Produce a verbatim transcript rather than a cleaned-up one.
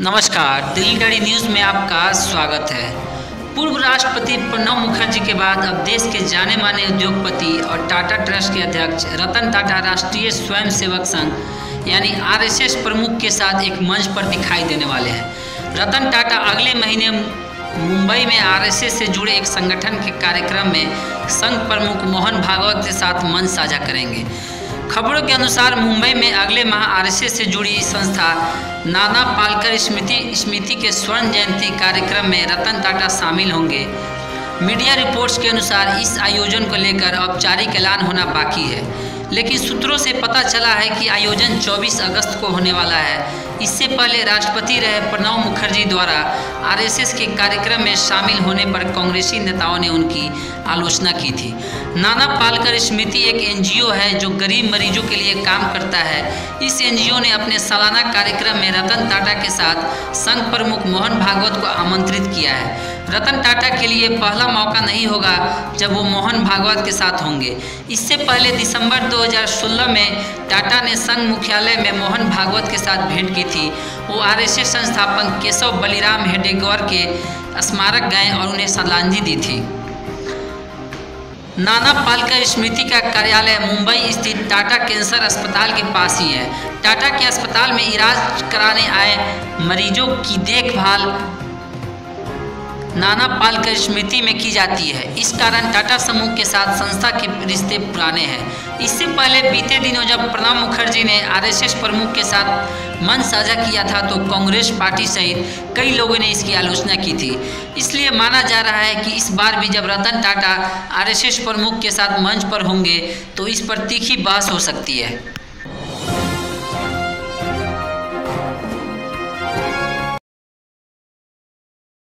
नमस्कार, Delhi dairy news में आपका स्वागत है। पूर्व राष्ट्रपति प्रणब मुखर्जी के बाद अब देश के जाने माने उद्योगपति और टाटा ट्रस्ट के अध्यक्ष रतन टाटा राष्ट्रीय स्वयंसेवक संघ यानी आर एस एस प्रमुख के साथ एक मंच पर दिखाई देने वाले हैं। रतन टाटा अगले महीने मुंबई में आर एस एस से जुड़े एक संगठन के कार्यक्रम में संघ प्रमुख मोहन भागवत के साथ मंच साझा करेंगे। खबरों के अनुसार मुंबई में अगले माह आर एस एस से जुड़ी संस्था नाना पालकर स्मृति समिति के स्वर्ण जयंती कार्यक्रम में रतन टाटा शामिल होंगे। मीडिया रिपोर्ट्स के अनुसार इस आयोजन को लेकर औपचारिक ऐलान होना बाकी है, लेकिन सूत्रों से पता चला है कि आयोजन चौबीस अगस्त को होने वाला है। इससे पहले राष्ट्रपति रहे प्रणब मुखर्जी द्वारा आर एस एस के कार्यक्रम में शामिल होने पर कांग्रेसी नेताओं ने उनकी आलोचना की थी। नाना पालकर समिति एक एन जी ओ है जो गरीब मरीजों के लिए काम करता है। इस एन जी ओ ने अपने सालाना कार्यक्रम में रतन टाटा के साथ संघ प्रमुख मोहन भागवत को आमंत्रित किया है। रतन टाटा के लिए पहला मौका नहीं होगा जब वो मोहन भागवत के साथ होंगे। इससे पहले दिसंबर दो हज़ार सोलह में टाटा ने संघ मुख्यालय में मोहन भागवत के साथ भेंट की थी। वो आर एस एस संस्थापक केशव बलिराम हेडगेवार के स्मारक गए और उन्हें श्रद्धांजलि दी थी। नाना पालकर स्मृति का कार्यालय मुंबई स्थित टाटा कैंसर अस्पताल के पास ही है। टाटा के अस्पताल में इलाज कराने आए मरीजों की देखभाल नाना पालकर समिति में की जाती है। इस कारण टाटा समूह के साथ संस्था के रिश्ते पुराने हैं। इससे पहले बीते दिनों जब प्रणब मुखर्जी ने आर एस एस प्रमुख के साथ मंच साझा किया था तो कांग्रेस पार्टी सहित कई लोगों ने इसकी आलोचना की थी। इसलिए माना जा रहा है कि इस बार भी जब Ratan Tata R S S प्रमुख के साथ मंच पर होंगे तो इस पर तीखी बहस हो सकती है।